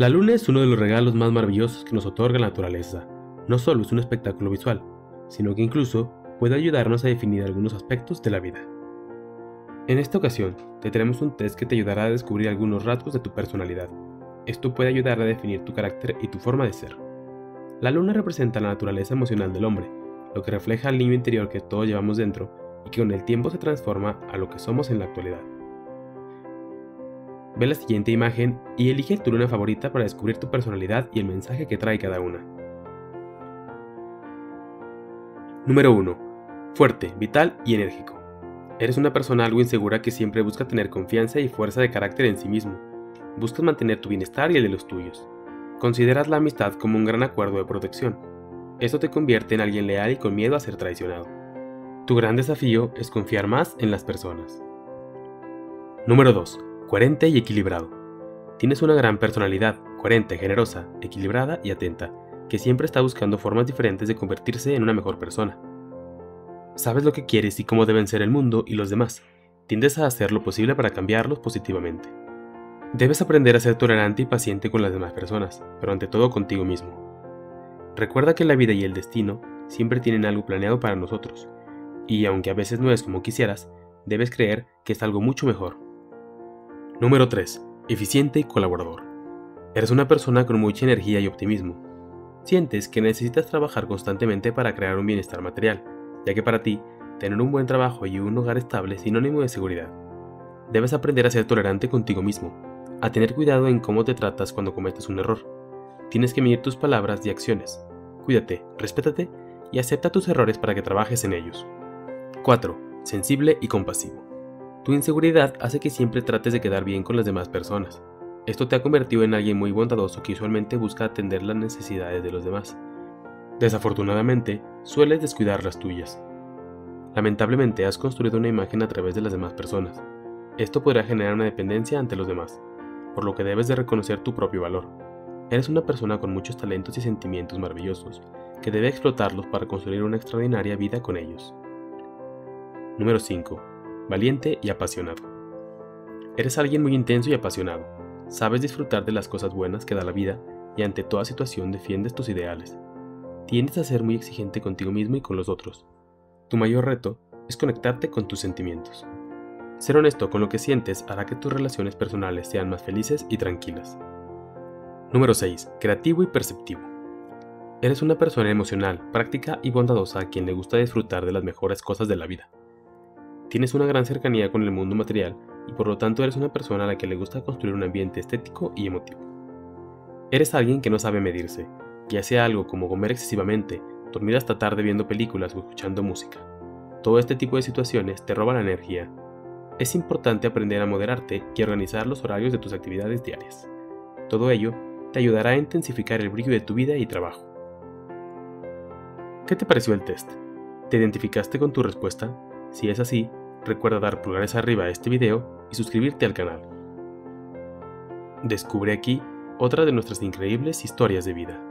La luna es uno de los regalos más maravillosos que nos otorga la naturaleza. No solo es un espectáculo visual, sino que incluso puede ayudarnos a definir algunos aspectos de la vida. En esta ocasión, te traemos un test que te ayudará a descubrir algunos rasgos de tu personalidad. Esto puede ayudar a definir tu carácter y tu forma de ser. La luna representa la naturaleza emocional del hombre, lo que refleja al niño interior que todos llevamos dentro y que con el tiempo se transforma a lo que somos en la actualidad. Ve la siguiente imagen y elige tu luna favorita para descubrir tu personalidad y el mensaje que trae cada una. Número 1. Fuerte, vital y enérgico. Eres una persona algo insegura que siempre busca tener confianza y fuerza de carácter en sí mismo. Buscas mantener tu bienestar y el de los tuyos. Consideras la amistad como un gran acuerdo de protección. Esto te convierte en alguien leal y con miedo a ser traicionado. Tu gran desafío es confiar más en las personas. Número 2. Coherente y equilibrado. Tienes una gran personalidad, coherente, generosa, equilibrada y atenta, que siempre está buscando formas diferentes de convertirse en una mejor persona. Sabes lo que quieres y cómo deben ser el mundo y los demás. Tiendes a hacer lo posible para cambiarlos positivamente. Debes aprender a ser tolerante y paciente con las demás personas, pero ante todo contigo mismo. Recuerda que la vida y el destino siempre tienen algo planeado para nosotros, y aunque a veces no es como quisieras, debes creer que es algo mucho mejor. Número 3. Eficiente y colaborador. Eres una persona con mucha energía y optimismo. Sientes que necesitas trabajar constantemente para crear un bienestar material, ya que para ti, tener un buen trabajo y un hogar estable es sinónimo de seguridad. Debes aprender a ser tolerante contigo mismo, a tener cuidado en cómo te tratas cuando cometes un error. Tienes que medir tus palabras y acciones. Cuídate, respétate y acepta tus errores para que trabajes en ellos. 4. Sensible y compasivo. Tu inseguridad hace que siempre trates de quedar bien con las demás personas. Esto te ha convertido en alguien muy bondadoso que usualmente busca atender las necesidades de los demás. Desafortunadamente, sueles descuidar las tuyas. Lamentablemente, has construido una imagen a través de las demás personas. Esto podrá generar una dependencia ante los demás, por lo que debes de reconocer tu propio valor. Eres una persona con muchos talentos y sentimientos maravillosos, que debe explotarlos para construir una extraordinaria vida con ellos. Número 5. Valiente y apasionado. Eres alguien muy intenso y apasionado. Sabes disfrutar de las cosas buenas que da la vida y ante toda situación defiendes tus ideales. Tiendes a ser muy exigente contigo mismo y con los otros. Tu mayor reto es conectarte con tus sentimientos. Ser honesto con lo que sientes hará que tus relaciones personales sean más felices y tranquilas. Número 6. Creativo y perceptivo. Eres una persona emocional, práctica y bondadosa a quien le gusta disfrutar de las mejores cosas de la vida. Tienes una gran cercanía con el mundo material y por lo tanto eres una persona a la que le gusta construir un ambiente estético y emotivo. Eres alguien que no sabe medirse, que hace algo como comer excesivamente, dormir hasta tarde viendo películas o escuchando música. Todo este tipo de situaciones te roban la energía. Es importante aprender a moderarte y a organizar los horarios de tus actividades diarias. Todo ello te ayudará a intensificar el brillo de tu vida y trabajo. ¿Qué te pareció el test? ¿Te identificaste con tu respuesta? Si es así, recuerda dar pulgares arriba a este video y suscribirte al canal. Descubre aquí otra de nuestras increíbles historias de vida.